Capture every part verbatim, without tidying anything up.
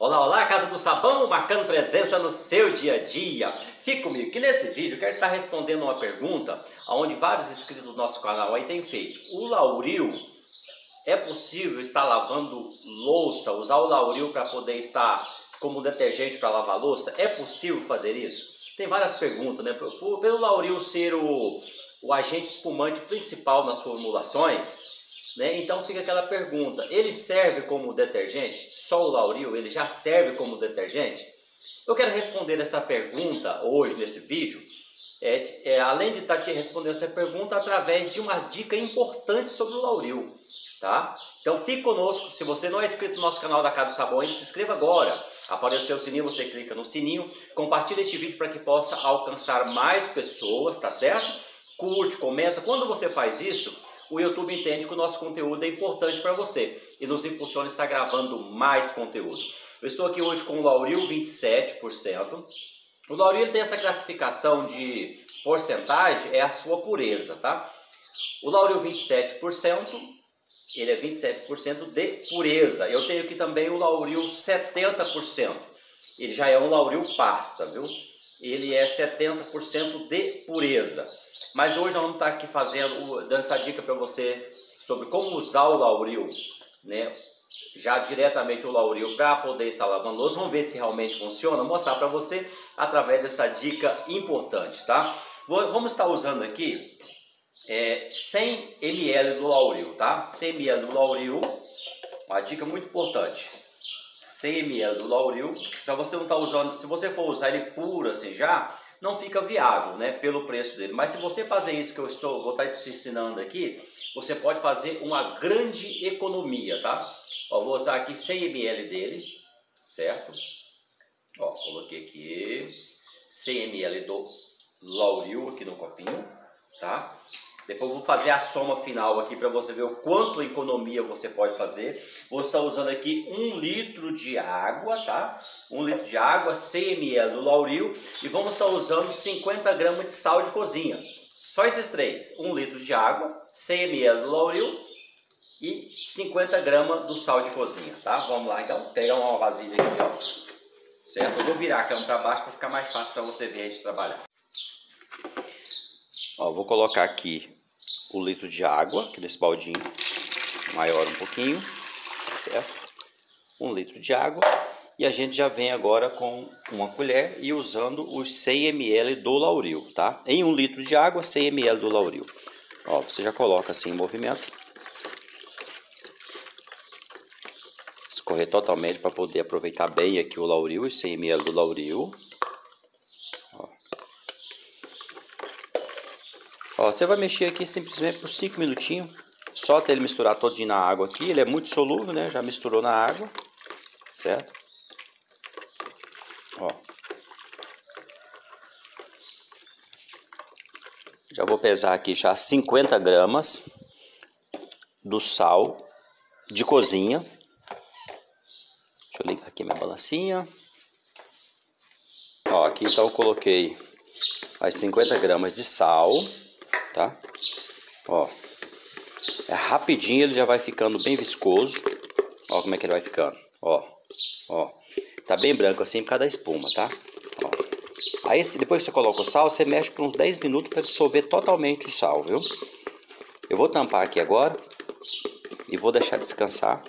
Olá, olá, Casa do Sabão, marcando presença no seu dia a dia. Fique comigo que nesse vídeo eu quero estar respondendo uma pergunta onde vários inscritos do nosso canal aí têm feito. O lauril, é possível estar lavando louça, usar o lauril para poder estar como detergente para lavar louça? É possível fazer isso? Tem várias perguntas, né? Pelo lauril ser o, o agente espumante principal nas formulações, né? Então fica aquela pergunta, ele serve como detergente? Só o lauril, ele já serve como detergente? Eu quero responder essa pergunta hoje nesse vídeo, é, é, além de estar te respondendo essa pergunta através de uma dica importante sobre o lauril, tá? Então fique conosco, se você não é inscrito no nosso canal da Casa do Sabão, se inscreva agora, apareceu o sininho, você clica no sininho, compartilha este vídeo para que possa alcançar mais pessoas, tá certo? Curte, comenta, quando você faz isso, o YouTube entende que o nosso conteúdo é importante para você e nos impulsiona a estar gravando mais conteúdo. Eu estou aqui hoje com o lauril vinte e sete por cento. O lauril tem essa classificação de porcentagem, é a sua pureza, tá? O lauril vinte e sete por cento, ele é vinte e sete por cento de pureza. Eu tenho aqui também o lauril setenta por cento. Ele já é um lauril pasta, viu? Ele é setenta por cento de pureza. Mas hoje nós vamos estar aqui fazendo, dando essa dica para você sobre como usar o lauril, né? Já diretamente o lauril para poder estar lavando louça. Vamos ver se realmente funciona. Vou mostrar para você através dessa dica importante, tá? Vamos estar usando aqui é, cem mililitros do lauril, tá? cem mililitros do lauril, uma dica muito importante. cem mililitros do lauril, para você não estar usando, se você for usar ele puro assim já, não fica viável, né, pelo preço dele. Mas se você fazer isso que eu estou, vou estar te ensinando aqui, você pode fazer uma grande economia, tá? Ó, vou usar aqui cem mililitros dele, certo? Ó, coloquei aqui cem mililitros do lauril aqui no copinho, tá? Depois vou fazer a soma final aqui para você ver o quanto economia você pode fazer. Vou estar usando aqui um litro de água, tá? Um litro de água, cem mililitros do lauril. E vamos estar usando cinquenta gramas de sal de cozinha. Só esses três. Um litro de água, cem mililitros do lauril e cinquenta gramas do sal de cozinha, tá? Vamos lá, então. Pegar uma vasilha aqui, ó. Certo? Eu vou virar a câmera para baixo para ficar mais fácil para você ver a gente trabalhar. Ó, vou colocar aqui o litro de água, aqui nesse baldinho maior um pouquinho, certo? Um litro de água. E a gente já vem agora com uma colher e usando os cem mililitros do lauril, tá? Em um litro de água, cem mililitros do lauril. Ó, você já coloca assim em movimento. Escorrer totalmente para poder aproveitar bem aqui o lauril, os cem mililitros do lauril. Ó, você vai mexer aqui simplesmente por cinco minutinhos, só até ele misturar todinho na água aqui. Ele é muito solúvel, né? Já misturou na água, certo? Ó. Já vou pesar aqui já cinquenta gramas do sal de cozinha. Deixa eu ligar aqui minha balancinha. Ó, aqui então eu coloquei as cinquenta gramas de sal. Tá? Ó, é rapidinho, ele já vai ficando bem viscoso. Ó como é que ele vai ficando. Ó, ó, tá bem branco assim por causa da espuma, tá? Ó. Aí depois que você coloca o sal, você mexe por uns dez minutos para dissolver totalmente o sal, viu? Eu vou tampar aqui agora e vou deixar descansar.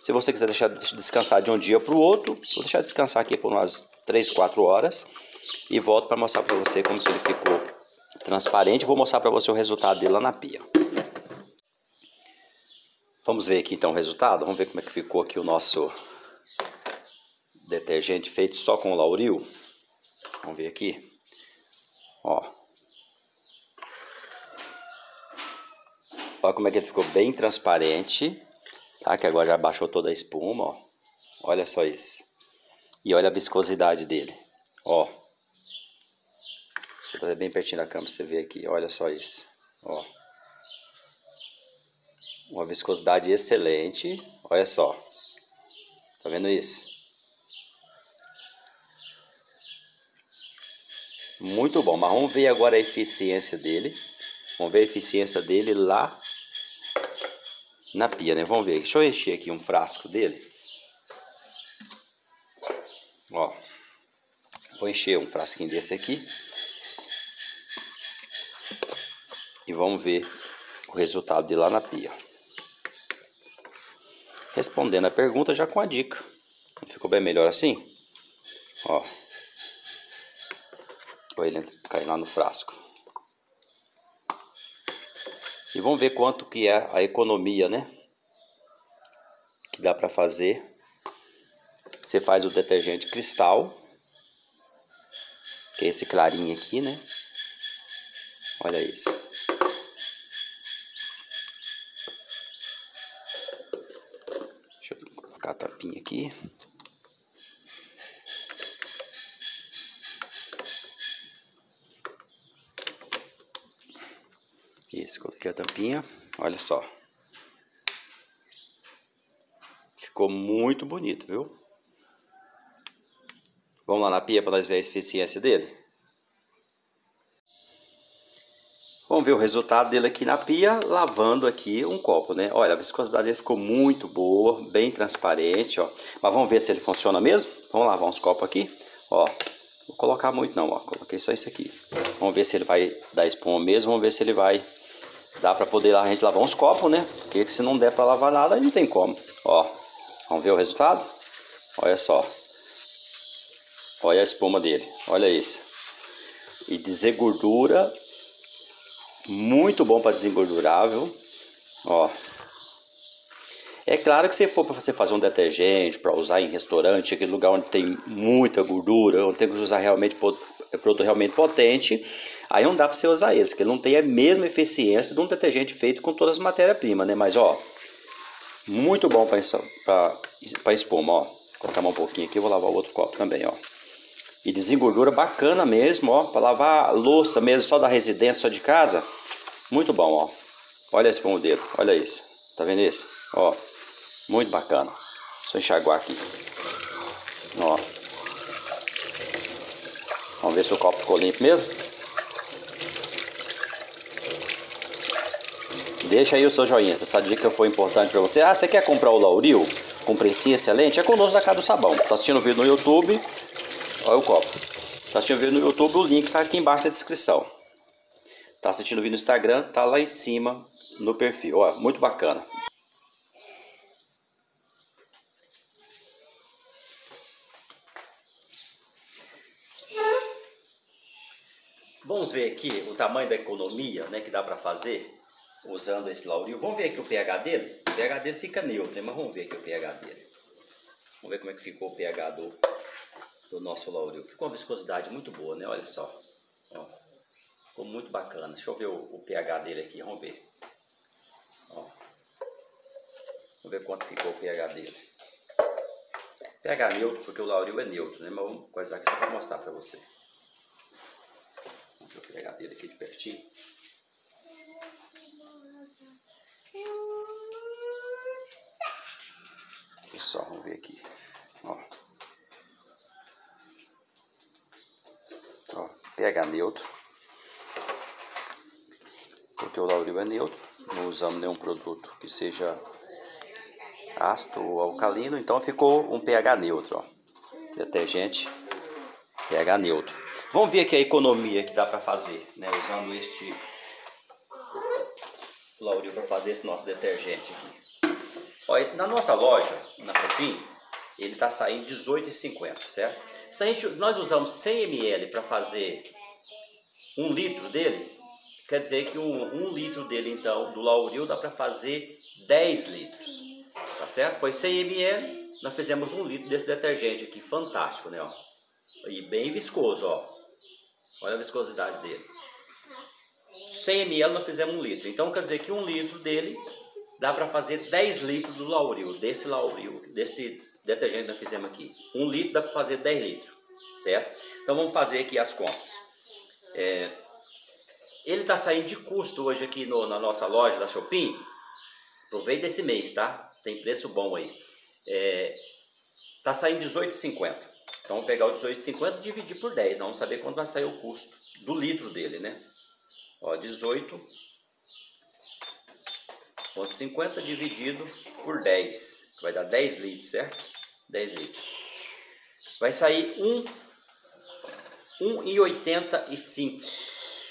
Se você quiser deixar descansar de um dia para o outro, vou deixar descansar aqui por umas três, quatro horas e volto para mostrar para você como que ele ficou transparente. Vou mostrar para você o resultado dele lá na pia. Vamos ver aqui então o resultado. Vamos ver como é que ficou aqui o nosso detergente feito só com lauril. Vamos ver aqui. Ó. Olha como é que ele ficou bem transparente, tá? Que agora já baixou toda a espuma, ó. Olha só isso. E olha a viscosidade dele, ó. Vou trazer bem pertinho da câmera pra você ver aqui. Olha só isso. Ó. Uma viscosidade excelente. Olha só. Tá vendo isso? Muito bom. Mas vamos ver agora a eficiência dele. Vamos ver a eficiência dele lá na pia, né? Vamos ver. Deixa eu encher aqui um frasco dele. Ó, vou encher um frasquinho desse aqui e vamos ver o resultado dele lá na pia. Respondendo a pergunta já com a dica. Ficou bem melhor assim? Ó, vai ele cair lá no frasco. E vamos ver quanto que é a economia, né? Que dá pra fazer. Você faz o detergente cristal, que é esse clarinho aqui, né? Olha isso. Deixa eu colocar a tampinha aqui. Isso, coloquei a tampinha. Olha só. Ficou muito bonito, viu? Vamos lá na pia para nós ver a eficiência dele? Vamos ver o resultado dele aqui na pia, lavando aqui um copo, né? Olha, a viscosidade dele ficou muito boa, bem transparente, ó. Mas vamos ver se ele funciona mesmo? Vamos lavar uns copos aqui, ó. Vou colocar muito não, ó. Coloquei só isso aqui. Vamos ver se ele vai dar espuma mesmo, vamos ver se ele vai... Dá pra poder a gente lavar uns copos, né? Porque se não der pra lavar nada, não tem como. Ó, vamos ver o resultado? Olha só. Olha a espuma dele, olha isso. E desengordura... Muito bom para desengordurável, ó. É claro que se for para você fazer um detergente, para usar em restaurante, aquele lugar onde tem muita gordura, onde tem que usar realmente produto realmente potente, aí não dá para você usar esse, que ele não tem a mesma eficiência de um detergente feito com todas as matérias-primas, né? Mas ó, muito bom para espuma, ó. Vou colocar mais um pouquinho aqui, vou lavar o outro copo também, ó. E desengordura bacana mesmo, ó. Pra lavar louça mesmo, só da residência, só de casa. Muito bom, ó. Olha esse espuma dele, olha isso. Tá vendo isso? Ó. Muito bacana. Deixa eu enxaguar aqui. Ó. Vamos ver se o copo ficou limpo mesmo. Deixa aí o seu joinha, se essa dica foi importante pra você. Ah, você quer comprar o Lauril com precinho excelente? É conosco da Casa do Sabão. Tá assistindo o vídeo no YouTube... Olha o copo. Tá assistindo o vídeo no YouTube, o link tá aqui embaixo na descrição. Tá assistindo o vídeo no Instagram, tá lá em cima no perfil. Ó, muito bacana. Vamos ver aqui o tamanho da economia, né, que dá pra fazer usando esse Lauril. Vamos ver aqui o pH dele. O pH dele fica neutro, mas vamos ver aqui o pH dele. Vamos ver como é que ficou o pH do... do nosso Lauril. Ficou uma viscosidade muito boa, né? Olha só. Ó. Ficou muito bacana. Deixa eu ver o, o pH dele aqui. Vamos ver. Ó. Vamos ver quanto ficou o pH dele. pH neutro, porque o Lauril é neutro, né? Mas vamos coisar aqui só para mostrar para você. Vamos ver o pH dele aqui de pertinho. Pessoal, vamos ver aqui. Ó. Ó, pH neutro, porque o Lauril é neutro, não usamos nenhum produto que seja ácido ou alcalino, então ficou um pH neutro, ó. Detergente, pH neutro. Vamos ver aqui a economia que dá para fazer, né, usando este Lauril para fazer esse nosso detergente aqui. Ó, na nossa loja, na Shopping, ele está saindo dezoito reais e cinquenta centavos, certo? Se a gente, nós usamos cem mililitros para fazer um litro dele, quer dizer que um, um litro dele, então, do Lauril dá para fazer dez litros, tá certo? Foi cem mililitros, nós fizemos um litro desse detergente aqui, fantástico, né? Ó. E bem viscoso, ó. Olha a viscosidade dele. cem mililitros nós fizemos um litro, então quer dizer que um litro dele dá para fazer dez litros do Lauril, desse Lauril, desse... detergente nós fizemos aqui. Um litro dá para fazer dez litros, certo? Então vamos fazer aqui as contas. É, ele está saindo de custo hoje aqui no, na nossa loja da Shopping. Aproveita esse mês, tá? Tem preço bom aí. Está é, saindo dezoito reais e cinquenta centavos. Então vamos pegar o dezoito reais e cinquenta centavos e dividir por dez. Nós vamos saber quanto vai sair o custo do litro dele, né? Ó, dezoito reais e cinquenta centavos dividido por dez. Vai dar dez litros, certo? dez litros. Vai sair um real e oitenta e cinco.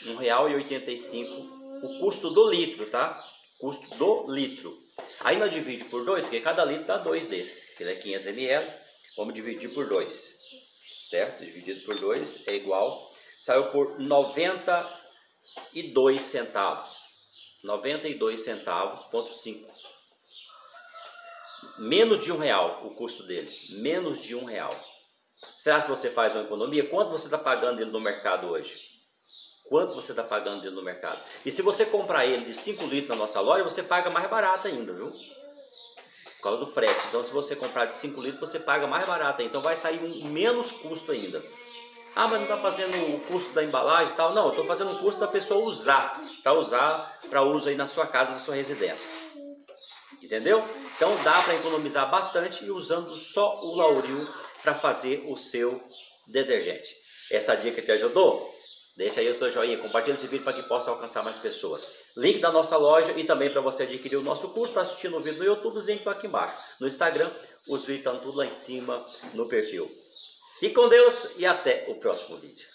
um real e oitenta e cinco o custo do litro, tá? Custo do litro. Aí nós dividimos por dois, porque cada litro dá dois desse, que é quinhentos mililitros. Vamos dividir por dois, certo? Dividido por dois é igual. Saiu por noventa e dois centavos. noventa e dois centavos, ponto cinco. Menos de um real o custo dele. Menos de um real. Será que você faz uma economia? Quanto você está pagando ele no mercado hoje? Quanto você está pagando dele no mercado? E se você comprar ele de cinco litros na nossa loja, você paga mais barato ainda, viu? Por causa do frete. Então, se você comprar de cinco litros, você paga mais barato ainda. Então, vai sair um menos custo ainda. Ah, mas não está fazendo o custo da embalagem e tal. Não, eu estou fazendo o custo da pessoa usar. Para usar, para uso aí na sua casa, na sua residência. Entendeu? Então, dá para economizar bastante e usando só o Lauril para fazer o seu detergente. Essa dica te ajudou? Deixa aí o seu joinha, compartilha esse vídeo para que possa alcançar mais pessoas. Link da nossa loja e também para você adquirir o nosso curso. Está assistindo o vídeo no YouTube, os links estão aqui embaixo. No Instagram, os vídeos estão tudo lá em cima no perfil. Fique com Deus e até o próximo vídeo.